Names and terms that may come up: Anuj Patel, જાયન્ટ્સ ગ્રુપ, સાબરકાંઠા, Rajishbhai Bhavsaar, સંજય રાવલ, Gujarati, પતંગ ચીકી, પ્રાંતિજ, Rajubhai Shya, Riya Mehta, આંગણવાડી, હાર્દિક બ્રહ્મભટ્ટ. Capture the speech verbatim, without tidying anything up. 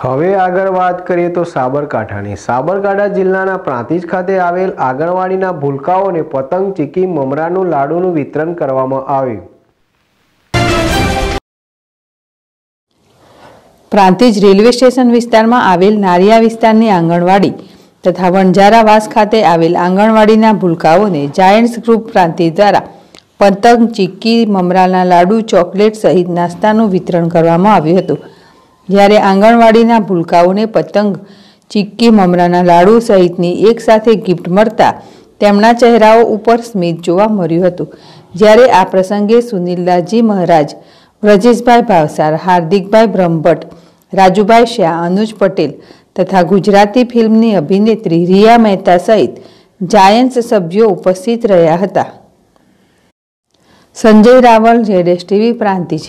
હવે આગળ વાત કરીએ તો સાબરકાંઠાની સાબરકાંઠા જિલ્લાના પ્રાંતિજ ખાતે આવેલ આંગણવાડીના ભૂલકાઓને પતંગ ચીકી મમરાનું લાડુનું વિતરણ કરવામાં આવ્યું. પ્રાંતિજ રેલવે સ્ટેશન વિસ્તારમાં આવેલ નારિયા વિસ્તારની આંગણવાડી તથા વણજારા વાસ ખાતે આવેલ આંગણવાડીના ભૂલકાઓને જાયન્ટ્સ ગ્રુપ પ્રાંતિજ દ્વારા પતંગ ચીકી મમરાના લાડુ ચોકલેટ સહિત નાસ્તાનું વિતરણ કરવામાં આવ્યું હતું. જ્યારે આંગણવાડીના ભૂલકાઓને પતંગ ચીક્કી મમરાના લાડુ સહિતની એક સાથે ગિફ્ટ મળતા તેમના ચહેરાઓ ઉપર સ્મિત જોવા મળ્યું હતું. જ્યારે આ પ્રસંગે સુનિલ્લાજી મહારાજ, રજીશભાઈ ભાવસાર, હાર્દિકભાઈ બ્રહ્મભટ્ટ, રાજુભાઈ શ્યા, અનુજ પટેલ તથા ગુજરાતી ફિલ્મની અભિનેત્રી રિયા મહેતા સહિત જાયન્ટ્સ સભ્યો ઉપસ્થિત રહ્યા હતા. સંજય રાવલ, જેડેશ ટીવી, પ્રાંતિજ.